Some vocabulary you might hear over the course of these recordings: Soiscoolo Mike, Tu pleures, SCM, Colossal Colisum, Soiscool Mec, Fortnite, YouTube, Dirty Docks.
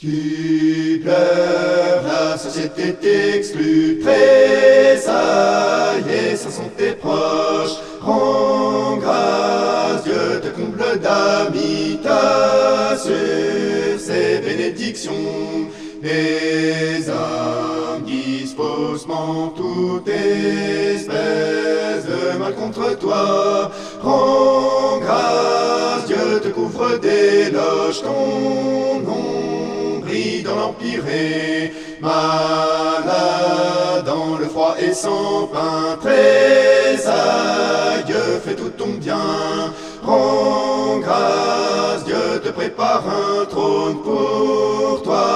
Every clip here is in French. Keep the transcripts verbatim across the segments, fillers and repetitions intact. Tu pleures, la société t'exclut, tressaillée, ce sont tes proches. Rends grâce, Dieu te comble d'amis, t'assure ses bénédictions. Les hommes disent faussement toute espèce de mal contre toi. Rends grâce, Dieu te couvre d'éloges, ton nom brille dans l'empire et malade dans le froid et sans pain. Tressaille, fais tout ton bien. Rends grâce, Dieu te prépare un trône pour toi,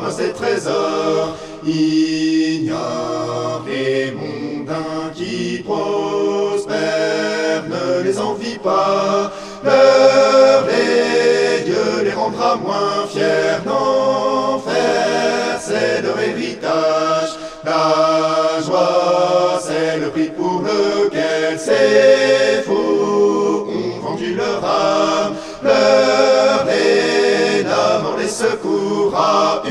amasse tes trésors. Ignore les mondains qui prospèrent, ne les envie pas. Leur les Dieu les rendra moins fiers. L'enfer, c'est leur héritage. La joie, c'est le prix pour lequel ces faux ont vendu leur âme. Leur et la mort les secourra,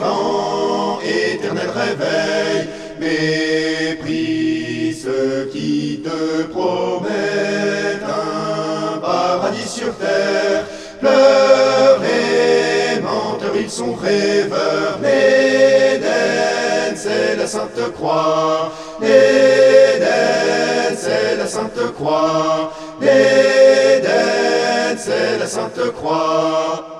hurlant, éternel réveil. Méprise ceux qui te promettent un paradis sur terre. Leur et menteurs, ils sont rêveurs. C'est la Sainte Croix, l'Éden, c'est la Sainte Croix, l'Éden, c'est la Sainte Croix.